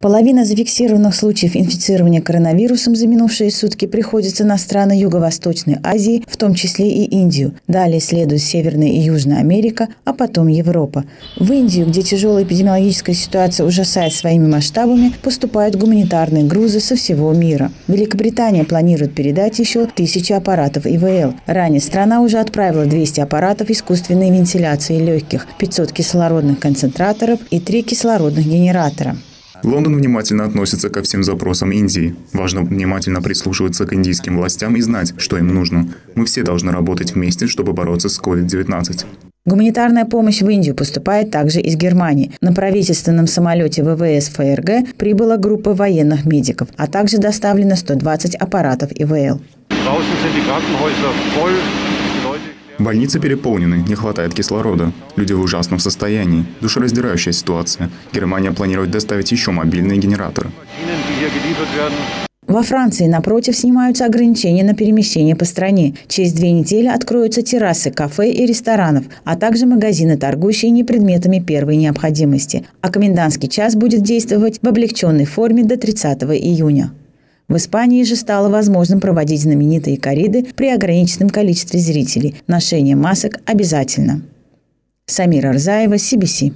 Половина зафиксированных случаев инфицирования коронавирусом за минувшие сутки приходится на страны Юго-Восточной Азии, в том числе и Индию. Далее следует Северная и Южная Америка, а потом Европа. В Индию, где тяжелая эпидемиологическая ситуация ужасает своими масштабами, поступают гуманитарные грузы со всего мира. Великобритания планирует передать еще 1000 аппаратов ИВЛ. Ранее страна уже отправила 200 аппаратов искусственной вентиляции легких, 500 кислородных концентраторов и 3 кислородных генератора. Лондон внимательно относится ко всем запросам Индии. Важно внимательно прислушиваться к индийским властям и знать, что им нужно. Мы все должны работать вместе, чтобы бороться с COVID-19. Гуманитарная помощь в Индию поступает также из Германии. На правительственном самолете ВВС ФРГ прибыла группа военных медиков, а также доставлено 120 аппаратов ИВЛ. Больницы переполнены, не хватает кислорода. Люди в ужасном состоянии. Душераздирающая ситуация. Германия планирует доставить еще мобильные генераторы. Во Франции, напротив, снимаются ограничения на перемещение по стране. Через 2 недели откроются террасы, кафе и ресторанов, а также магазины, торгующие не предметами первой необходимости. А комендантский час будет действовать в облегченной форме до 30 июня. В Испании же стало возможным проводить знаменитые корриды при ограниченном количестве зрителей. Ношение масок обязательно. Самир Арзаева, CBC.